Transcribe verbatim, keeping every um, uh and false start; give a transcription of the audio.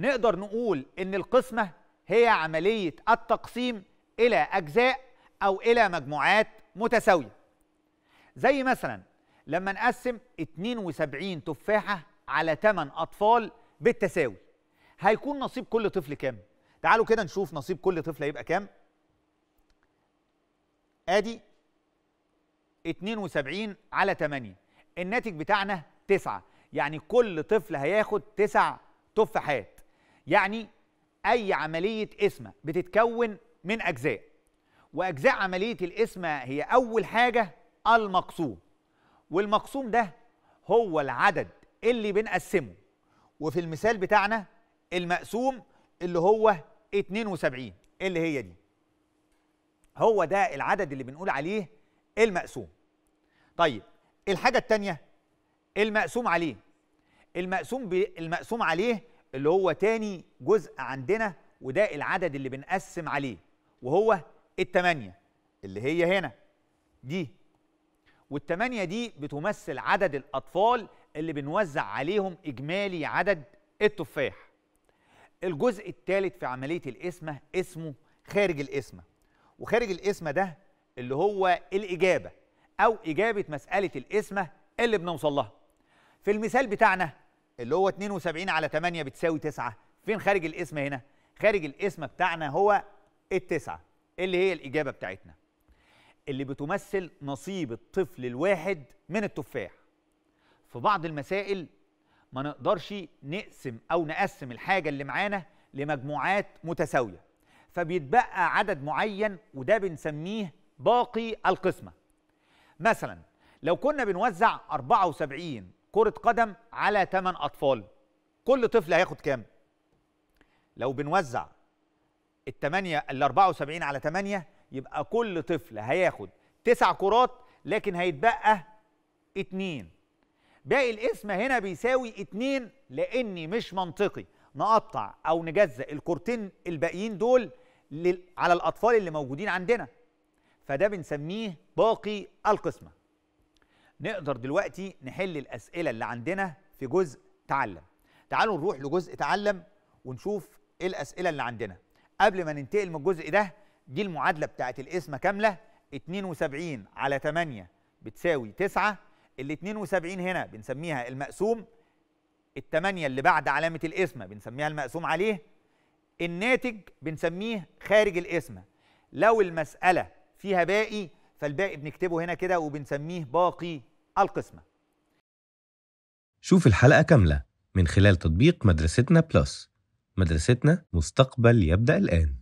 نقدر نقول إن القسمة هي عملية التقسيم إلى أجزاء أو إلى مجموعات متساوية. زي مثلا لما نقسم اتنين وسبعين تفاحة على تمن أطفال بالتساوي، هيكون نصيب كل طفل كام؟ تعالوا كده نشوف نصيب كل طفل هيبقى كام؟ آدي اتنين وسبعين على تمانية، الناتج بتاعنا تسعة، يعني كل طفل هياخد تسع تفاحات. يعني أي عملية قسمة بتتكون من أجزاء، وأجزاء عملية القسمة هي أول حاجة المقسوم، والمقسوم ده هو العدد اللي بنقسمه، وفي المثال بتاعنا المقسوم اللي هو اتنين وسبعين اللي هي دي، هو ده العدد اللي بنقول عليه المقسوم. طيب الحاجة التانية المقسوم عليه، المقسوم بالمقسوم عليه اللي هو تاني جزء عندنا، وده العدد اللي بنقسم عليه وهو التمانية اللي هي هنا دي، والتمانية دي بتمثل عدد الأطفال اللي بنوزع عليهم إجمالي عدد التفاح. الجزء الثالث في عملية القسمة اسمه خارج القسمة، وخارج القسمة ده اللي هو الإجابة أو إجابة مسألة القسمة اللي بنوصل لها. في المثال بتاعنا اللي هو اتنين وسبعين على تمانية بتساوي تسعة، فين خارج القسمة هنا؟ خارج القسمة بتاعنا هو التسعة اللي هي الإجابة بتاعتنا، اللي بتمثل نصيب الطفل الواحد من التفاح. في بعض المسائل ما نقدرش نقسم أو نقسم الحاجة اللي معانا لمجموعات متساوية، فبيتبقى عدد معين وده بنسميه باقي القسمة. مثلا لو كنا بنوزع أربعة وسبعين كرة قدم على تمن أطفال، كل طفل هياخد كام؟ لو بنوزع التمانية ال أربعة وسبعين على تمانية يبقى كل طفل هياخد تسع كرات، لكن هيتبقى اتنين. باقي القسمة هنا بيساوي اتنين، لأني مش منطقي نقطع أو نجزأ الكورتين الباقيين دول على الأطفال اللي موجودين عندنا، فده بنسميه باقي القسمة. نقدر دلوقتي نحل الأسئلة اللي عندنا في جزء تعلم. تعالوا نروح لجزء تعلم ونشوف إيه الأسئلة اللي عندنا. قبل ما ننتقل من الجزء ده، دي المعادلة بتاعت القسمة كاملة، اتنين وسبعين على تمانية بتساوي تسعة، ال اتنين وسبعين هنا بنسميها المقسوم، التمانية اللي بعد علامة القسمة بنسميها المقسوم عليه، الناتج بنسميه خارج القسمة. لو المسألة فيها باقي فالباقي بنكتبه هنا كده وبنسميه باقي القسمة. شوف الحلقة كاملة من خلال تطبيق مدرستنا بلس. مدرستنا، مستقبل يبدأ الآن.